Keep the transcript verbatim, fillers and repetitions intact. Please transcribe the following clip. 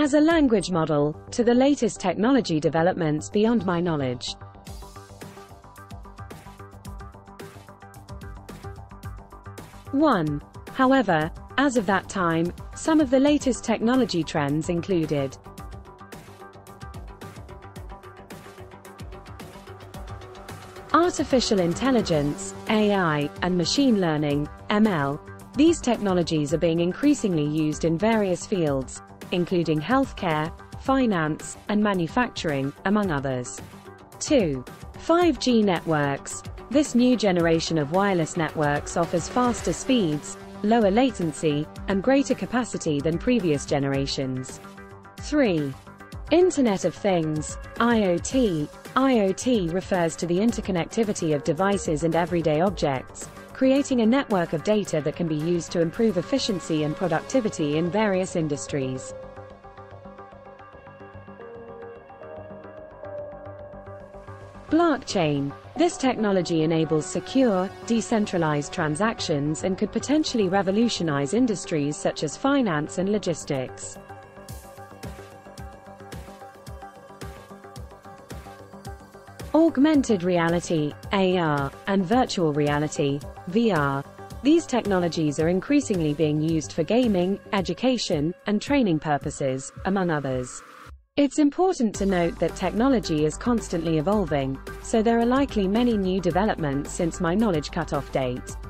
as a language model, to the latest technology developments beyond my knowledge. one. However, as of that time, some of the latest technology trends included artificial intelligence, A I, and machine learning, M L. These technologies are being increasingly used in various fields, including healthcare, finance, and manufacturing, among others. two. five G networks. This new generation of wireless networks offers faster speeds, lower latency, and greater capacity than previous generations. three. Internet of Things, I O T. I O T refers to the interconnectivity of devices and everyday objects, creating a network of data that can be used to improve efficiency and productivity in various industries. Blockchain. This technology enables secure, decentralized transactions and could potentially revolutionize industries such as finance and logistics. Augmented reality, A R, and virtual reality, V R. These technologies are increasingly being used for gaming, education, and training purposes, among others. It's important to note that technology is constantly evolving, so there are likely many new developments since my knowledge cutoff date.